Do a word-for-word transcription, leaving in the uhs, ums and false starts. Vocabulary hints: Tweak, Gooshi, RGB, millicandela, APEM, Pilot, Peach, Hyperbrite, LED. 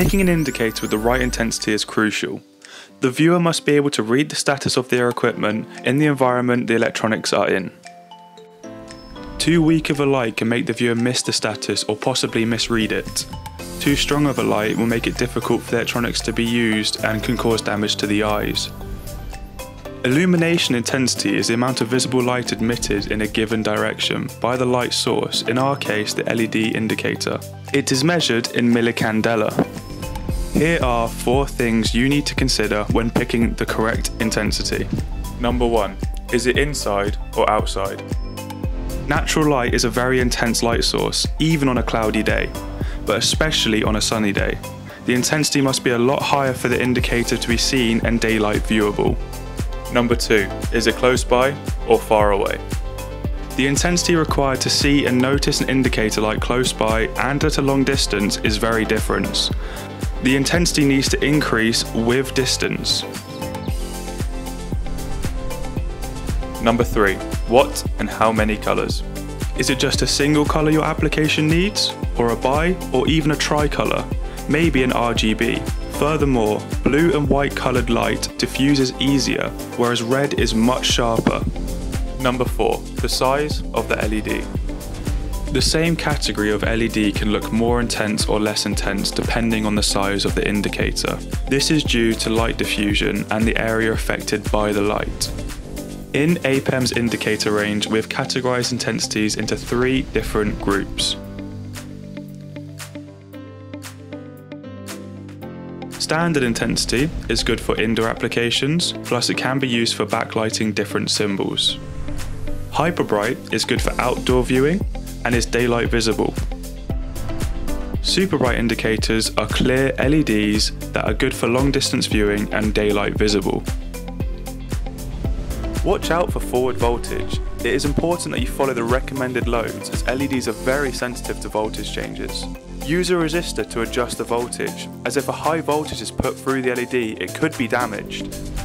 Picking an indicator with the right intensity is crucial. The viewer must be able to read the status of their equipment in the environment the electronics are in. Too weak of a light can make the viewer miss the status or possibly misread it. Too strong of a light will make it difficult for the electronics to be used and can cause damage to the eyes. Illumination intensity is the amount of visible light admitted in a given direction by the light source, in our case the L E D indicator. It is measured in millicandela. Here are four things you need to consider when picking the correct intensity. Number one, is it inside or outside? Natural light is a very intense light source, even on a cloudy day, but especially on a sunny day. The intensity must be a lot higher for the indicator to be seen and daylight viewable. Number two, is it close by or far away? The intensity required to see and notice an indicator like close by and at a long distance is very different. The intensity needs to increase with distance. Number three, what and how many colours? Is it just a single colour your application needs, or a bi, or even a tricolour, maybe an R G B? Furthermore, blue and white coloured light diffuses easier, whereas red is much sharper. Number four, the size of the L E D. The same category of L E D can look more intense or less intense depending on the size of the indicator. This is due to light diffusion and the area affected by the light. In APEM's indicator range, we have categorised intensities into three different groups. Standard intensity is good for indoor applications, plus it can be used for backlighting different symbols. Hyperbrite is good for outdoor viewing and is daylight visible. Superbright indicators are clear L E Ds that are good for long distance viewing and daylight visible. Watch out for forward voltage. It is important that you follow the recommended loads as L E Ds are very sensitive to voltage changes. Use a resistor to adjust the voltage, as if a high voltage is put through the L E D, it could be damaged.